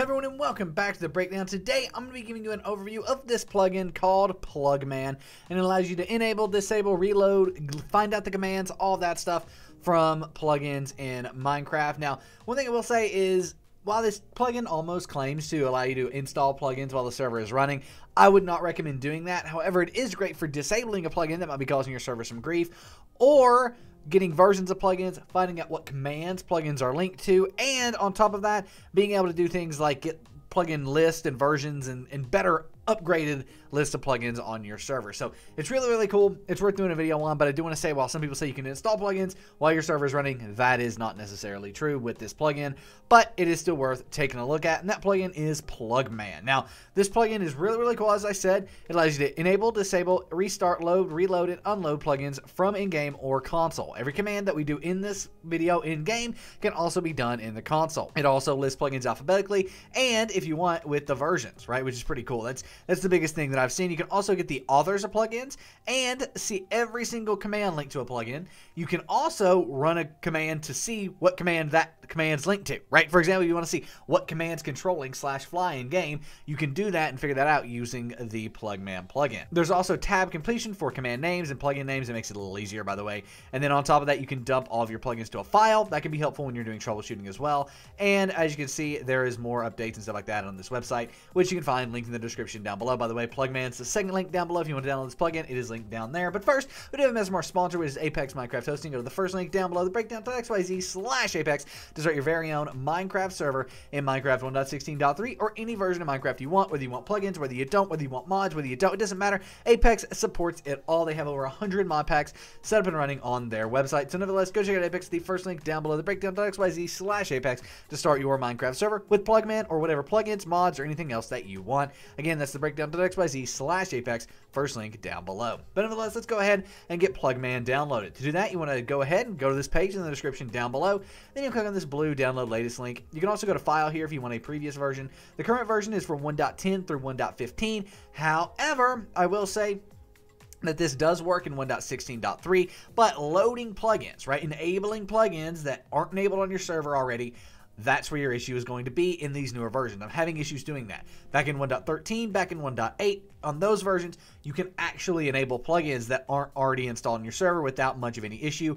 Hey everyone, and welcome back to the Breakdown. Today I'm going to be giving you an overview of this plugin called PlugMan, and it allows you to enable, disable, reload, find out the commands, all that stuff from plugins in Minecraft. Now, one thing I will say is, while this plugin almost claims to allow you to install plugins while the server is running, I would not recommend doing that. However, it is great for disabling a plugin that might be causing your server some grief, or getting versions of plugins, finding out what commands plugins are linked to, and on top of that, being able to do things like get plugin lists and versions and better upgraded list of plugins on your server. So it's really, really cool. It's worth doing a video on, but I do want to say, while some people say you can install plugins while your server is running, that is not necessarily true with this plugin, but it is still worth taking a look at, and that plugin is PlugMan. Now, this plugin is really, really cool. As I said, it allows you to enable, disable, restart, load, reload, and unload plugins from in-game or console. Every command that we do in this video in-game can also be done in the console. It also lists plugins alphabetically, and if you want, with the versions, right, which is pretty cool. That's the biggest thing that I've seen. You can also get the authors of plugins and see every single command linked to a plugin. You can also run a command to see what command that command's linked to, right? For example, you want to see what command's controlling slash fly in game. You can do that and figure that out using the PlugMan plugin. There's also tab completion for command names and plugin names. It makes it a little easier, by the way. And then on top of that, you can dump all of your plugins to a file. That can be helpful when you're doing troubleshooting as well. And as you can see, there is more updates and stuff like that on this website, which you can find linked in the description down below. By the way, PlugMan's the second link down below. If you want to download this plugin, it is linked down there. But first, we do have a MSMR sponsor, which is Apex Minecraft Hosting. Go to the first link down below, the breakdown.xyz/Apex, to start your very own Minecraft server in Minecraft 1.16.3 or any version of Minecraft you want, whether you want plugins, whether you don't, whether you want mods, whether you don't, it doesn't matter. Apex supports it all. They have over 100 mod packs set up and running on their website. So nevertheless, go check out Apex, the first link down below, the breakdown.xyz/Apex, to start your Minecraft server with PlugMan or whatever plugins, mods, or anything else that you want. Again, that's the breakdown.xyz/Apex, first link down below. But nevertheless, let's go ahead and get PlugMan downloaded. To do that, you want to go ahead and go to this page in the description down below. Then you click on this blue download latest link. You can also go to file here if you want a previous version. The current version is from 1.10 through 1.15. However, I will say that this does work in 1.16.3, but loading plugins, right, enabling plugins that aren't enabled on your server already, that's where your issue is going to be in these newer versions. I'm having issues doing that. Back in 1.13, back in 1.8, on those versions, you can actually enable plugins that aren't already installed on your server without much of any issue.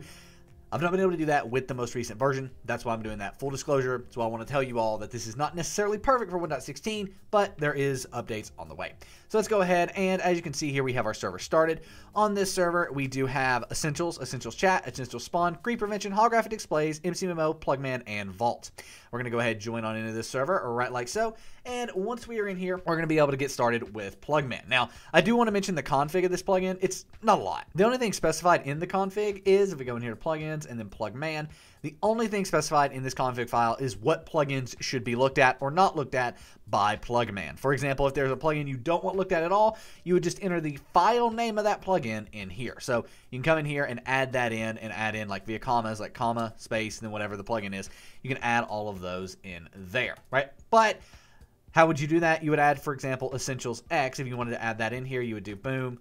I've not been able to do that with the most recent version. That's why I'm doing that. Full disclosure, that's why I want to tell you all that this is not necessarily perfect for 1.16, but there is updates on the way. So let's go ahead, and as you can see here, we have our server started. On this server, we do have Essentials, Essentials Chat, Essentials Spawn, Grief Prevention, Holographic Displays, MCMMO, PlugMan, and Vault. We're going to go ahead and join on into this server, or right like so. And once we are in here, we're going to be able to get started with PlugMan. Now, I do want to mention the config of this plugin. It's not a lot. The only thing specified in the config is, if we go in here to plugins, and then PlugMan, the only thing specified in this config file is what plugins should be looked at or not looked at by PlugMan. For example, if there's a plugin you don't want looked at all, you would just enter the file name of that plugin in here. So you can come in here and add that in, and add in like via commas, like comma, space, and then whatever the plugin is. You can add all of those in there, right? But how would you do that? You would add, for example, EssentialsX. If you wanted to add that in here, you would do boom,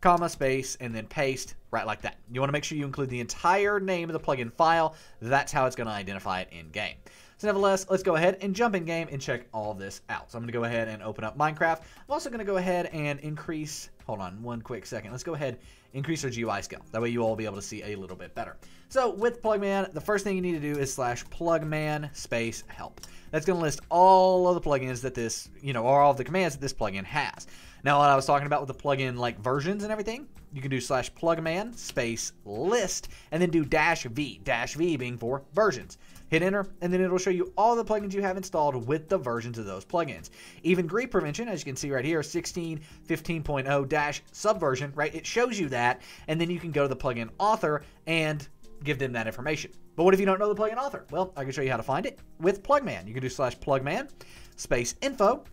comma, space, and then paste, right like that. You want to make sure you include the entire name of the plugin file. That's how it's going to identify it in game. So nevertheless, let's go ahead and jump in game and check all this out. So I'm going to go ahead and open up Minecraft. I'm also going to go ahead and increase, hold on one quick second. Let's go ahead, increase our GUI scale. That way you all will be able to see a little bit better. So with PlugMan, the first thing you need to do is /PlugMan /help. That's going to list all of the plugins that this, or all of the commands that this plugin has. Now, what I was talking about with the plugin, like versions and everything, you can do /PlugMan /list, and then do -v being for versions. Hit enter, and then it'll show you all the plugins you have installed with the versions of those plugins. Even Grief Prevention, as you can see right here, 16.15.0-subversion, right? It shows you that, and then you can go to the plugin author and give them that information. But what if you don't know the plugin author? Well, I can show you how to find it with PlugMan. You can do /PlugMan /info.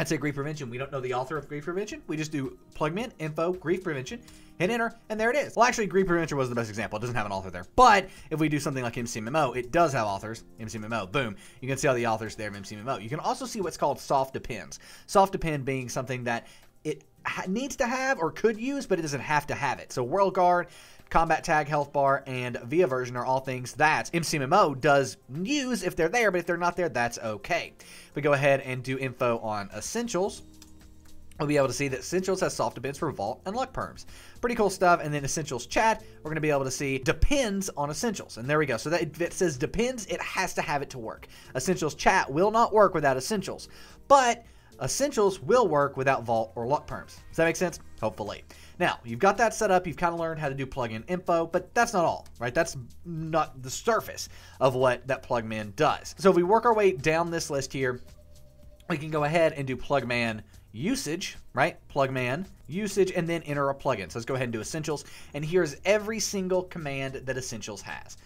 I'd say Grief Prevention. We don't know the author of Grief Prevention. We just do PlugMan, info, Grief Prevention, hit enter, and there it is. Well, actually, Grief Prevention was the best example. It doesn't have an author there. But if we do something like MCMMO, it does have authors. MCMMO, boom. You can see all the authors there of MCMMO. You can also see what's called soft appends. Soft append being something that it needs to have or could use, but it doesn't have to have it. So World Guard, Combat Tag, Health Bar, and Via Version are all things that MCMMO does use if they're there, but if they're not there, that's okay. We go ahead and do info on Essentials. We'll be able to see that Essentials has soft events for Vault and Luck Perms. Pretty cool stuff. And then Essentials Chat, we're going to be able to see depends on Essentials. And there we go. So that it says depends, it has to have it to work. Essentials Chat will not work without Essentials, but Essentials will work without Vault or Luck Perms. Does that make sense? Hopefully. Now, you've got that set up. You've kind of learned how to do plugin info, but that's not all, right? That's not the surface of what that PlugMan does. So if we work our way down this list here, we can go ahead and do PlugMan usage, right? PlugMan usage, and then enter a plugin. So let's go ahead and do Essentials. And here's every single command that Essentials has.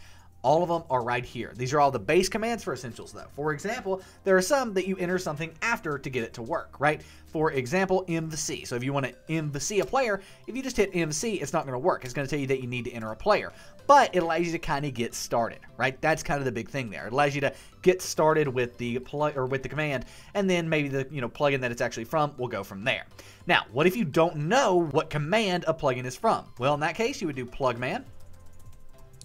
All of them are right here. These are all the base commands for Essentials, though. For example, there are some that you enter something after to get it to work, right? For example, MVC. So if you want to MVC a player, if you just hit MC, it's not going to work. It's going to tell you that you need to enter a player, but it allows you to kind of get started, right? That's kind of the big thing there. It allows you to get started with the command, and then maybe the plugin that it's actually from will go from there. Now, what if you don't know what command a plugin is from? Well, in that case, you would do PlugMan,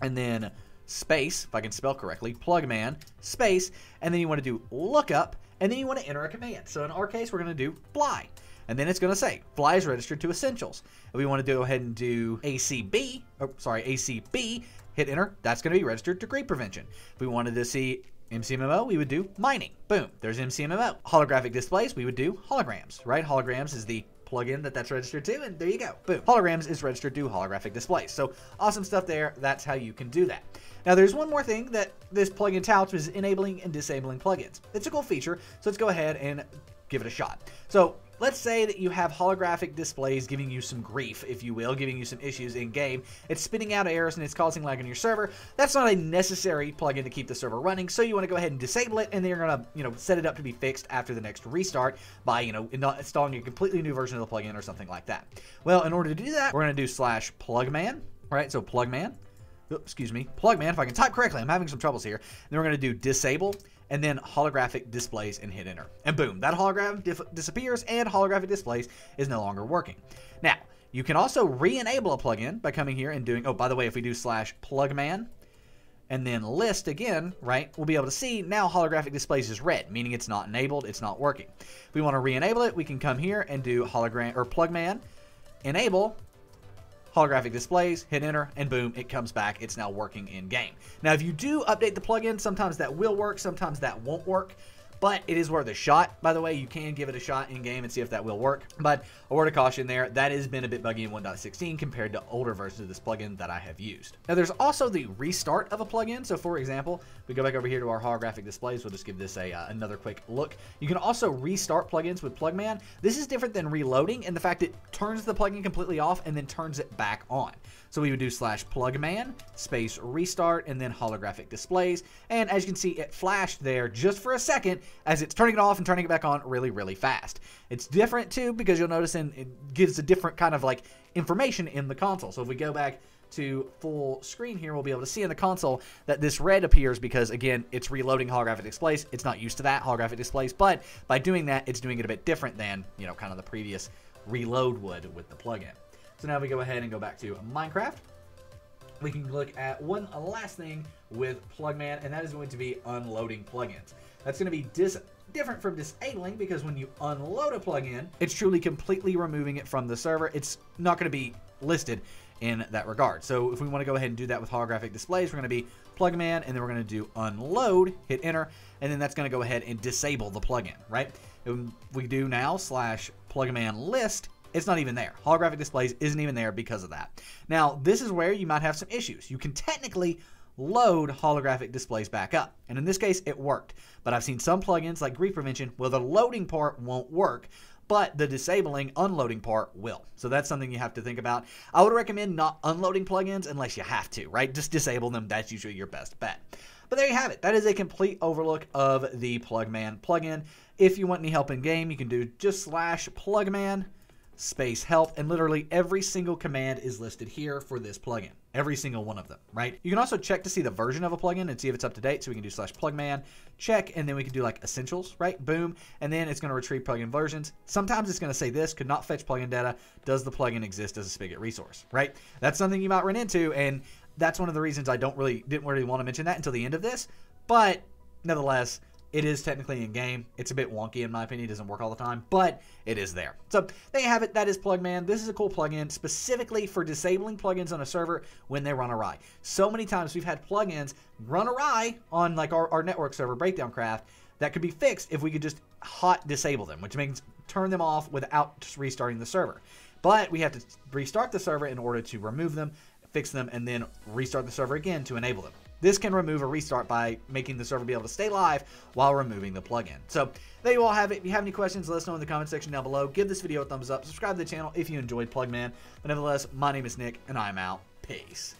and then space, if I can spell correctly, PlugMan, space, and then you want to do lookup, and then you want to enter a command. So in our case, we're going to do fly, and then it's going to say fly is registered to Essentials. If we want to go ahead and do ACB, oh, sorry, ACB, hit enter, that's going to be registered to Grief Prevention. If we wanted to see MCMMO, we would do mining. Boom, there's MCMMO. Holographic Displays, we would do holograms, right? Holograms is the plugin that's registered to, and there you go. Boom. Holograms is registered to Holographic Displays. So awesome stuff there. That's how you can do that. Now, there's one more thing that this plugin touts is enabling and disabling plugins. It's a cool feature, so let's go ahead and give it a shot. So let's say that you have Holographic Displays giving you some grief, if you will, giving you some issues in-game. It's spitting out errors and it's causing lag on your server. That's not a necessary plugin to keep the server running, so you want to go ahead and disable it, and then you're going to, set it up to be fixed after the next restart by, installing a completely new version of the plugin or something like that. Well, in order to do that, we're going to do slash PlugMan, right? So PlugMan, PlugMan, if I can type correctly, I'm having some troubles here. And then we're going to do disable, and then Holographic Displays, and hit enter. And boom, that hologram disappears, and Holographic Displays is no longer working. Now, you can also re-enable a plugin by coming here and doing, oh, by the way, if we do slash PlugMan, and then list again, right, we'll be able to see now Holographic Displays is red, meaning it's not enabled, it's not working. If we want to re-enable it, we can come here and do PlugMan, enable, Holographic Displays, hit enter, and boom, it comes back. It's now working in game. Now, if you do update the plugin, sometimes that will work, sometimes that won't work, but it is worth a shot. By the way, you can give it a shot in game and see if that will work, but a word of caution there, that has been a bit buggy in 1.16 compared to older versions of this plugin that I have used. Now, there's also the restart of a plugin. So for example, we go back over here to our Holographic Displays. We'll just give this a another quick look. You can also restart plugins with PlugMan. This is different than reloading in the fact it turns the plugin completely off and then turns it back on. So we would do slash PlugMan, space restart, and then Holographic Displays. And as you can see, it flashed there just for a second as it's turning it off and turning it back on really, really fast. It's different too, because you'll notice it gives a different kind of like information in the console. So if we go back to full screen here, we'll be able to see in the console that this red appears because, again, it's reloading Holographic Displays. It's not used to that, Holographic Displays, but by doing that, it's doing it a bit different than, kind of the previous reload would with the plugin. So now we go ahead and go back to Minecraft. We can look at one last thing with PlugMan, and that is going to be unloading plugins. That's going to be different from disabling, because when you unload a plugin, it's truly completely removing it from the server. It's not going to be listed in that regard. So if we want to go ahead and do that with Holographic Displays, we're going to be PlugMan, and then we're going to do unload, hit enter, and then that's going to go ahead and disable the plugin, right? And we do now slash PlugMan list. It's not even there. Holographic Displays isn't even there because of that. Now, this is where you might have some issues. You can technically load Holographic Displays back up, and in this case, it worked. But I've seen some plugins like Grief Prevention where the loading part won't work, but the disabling, unloading part will. So that's something you have to think about. I would recommend not unloading plugins unless you have to, right? Just disable them. That's usually your best bet. But there you have it. That is a complete overlook of the PlugMan plugin. If you want any help in game, you can do just slash PlugMan, space help, and literally every single command is listed here for this plugin. every single one of them, right? You can also check to see the version of a plugin and see if it's up to date. So we can do /plugman, check, and then we can do like essentials, right? Boom. And then it's going to retrieve plugin versions. Sometimes it's going to say this could not fetch plugin data. Does the plugin exist as a Spigot resource, right? That's something you might run into. And that's one of the reasons I didn't really want to mention that until the end of this. But nevertheless, it is technically in game. It's a bit wonky in my opinion. It doesn't work all the time, but it is there. So there you have it. That is PlugMan. This is a cool plugin specifically for disabling plugins on a server when they run awry. So many times we've had plugins run awry on like our network server, BreakdownCraft, that could be fixed if we could just hot disable them, which means turn them off without just restarting the server. But we have to restart the server in order to remove them, fix them, and then restart the server again to enable them. This can remove a restart by making the server be able to stay live while removing the plugin. So there you all have it. If you have any questions, let us know in the comment section down below. Give this video a thumbs up. Subscribe to the channel if you enjoyed PlugMan. But nevertheless, my name is Nick, and I'm out. Peace.